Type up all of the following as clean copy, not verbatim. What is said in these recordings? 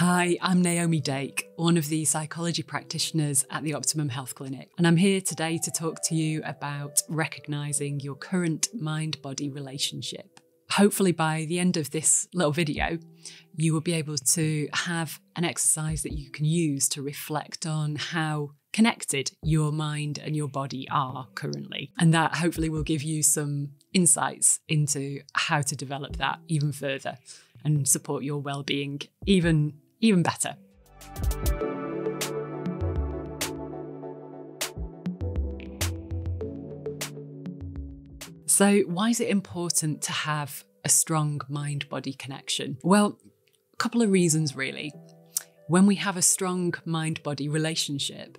Hi, I'm Naomi Dake, one of the psychology practitioners at the Optimum Health Clinic, and I'm here today to talk to you about recognising your current mind-body relationship. Hopefully by the end of this little video, you will be able to have an exercise that you can use to reflect on how connected your mind and your body are currently. And that hopefully will give you some insights into how to develop that even further and support your well-being even better. So why is it important to have a strong mind-body connection? Well, a couple of reasons really. When we have a strong mind-body relationship,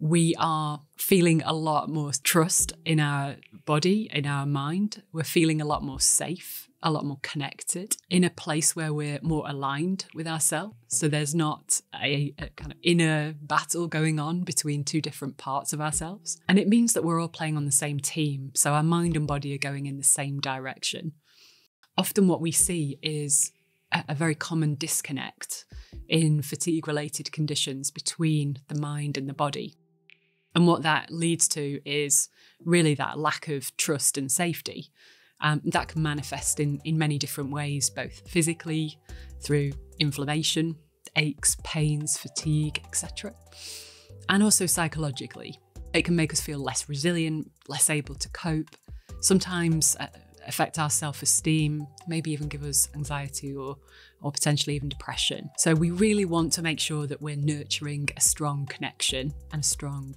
we are feeling a lot more trust in our body, in our mind. We're feeling a lot more safe, a lot more connected, in a place where we're more aligned with ourselves. So there's not a kind of inner battle going on between two different parts of ourselves. And it means that we're all playing on the same team. So our mind and body are going in the same direction. Often what we see is a very common disconnect in fatigue-related conditions between the mind and the body. And what that leads to is really that lack of trust and safety. That can manifest in many different ways, both physically, through inflammation, aches, pains, fatigue, etc. And also psychologically. It can make us feel less resilient, less able to cope, sometimes affect our self-esteem, maybe even give us anxiety or potentially even depression. So we really want to make sure that we're nurturing a strong connection and a strong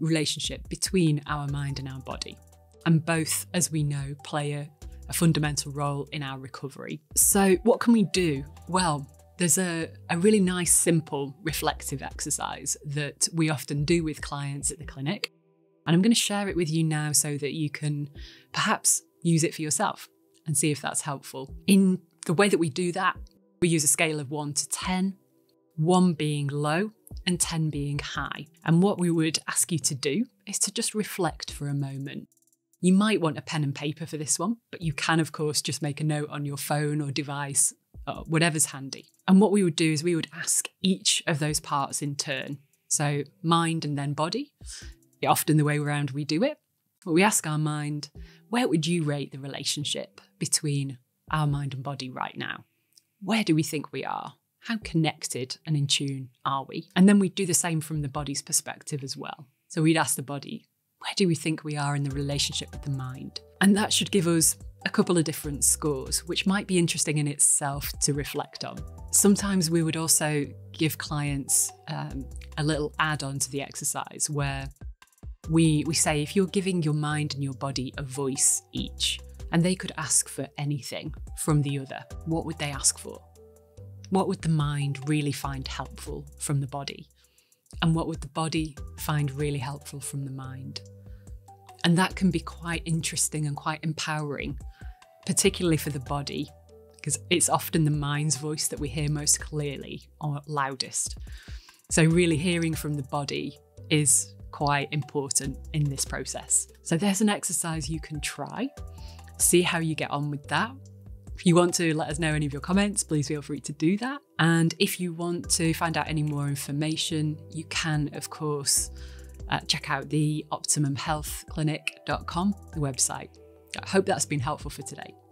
relationship between our mind and our body. And both, as we know, play a fundamental role in our recovery. So what can we do? Well, there's a really nice, simple, reflective exercise that we often do with clients at the clinic. And I'm going to share it with you now so that you can perhaps use it for yourself and see if that's helpful. In the way that we do that, we use a scale of 1 to 10, 1 being low and 10 being high. And what we would ask you to do is to just reflect for a moment. You might want a pen and paper for this one, but you can, of course, just make a note on your phone or device, or whatever's handy. And what we would do is we would ask each of those parts in turn. So mind and then body, often the way around we do it. But we ask our mind, where would you rate the relationship between our mind and body right now? Where do we think we are? How connected and in tune are we? And then we do the same from the body's perspective as well. So we'd ask the body, where do we think we are in the relationship with the mind? And that should give us a couple of different scores, which might be interesting in itself to reflect on. Sometimes we would also give clients a little add-on to the exercise where we say, if you're giving your mind and your body a voice each, and they could ask for anything from the other, what would they ask for? What would the mind really find helpful from the body? And what would the body find really helpful from the mind? And that can be quite interesting and quite empowering, particularly for the body, because it's often the mind's voice that we hear most clearly or loudest. So really hearing from the body is quite important in this process. So there's an exercise you can try, see how you get on with that. If you want to let us know any of your comments, please feel free to do that. And if you want to find out any more information, you can, of course, check out the optimumhealthclinic.com, the website. I hope that's been helpful for today.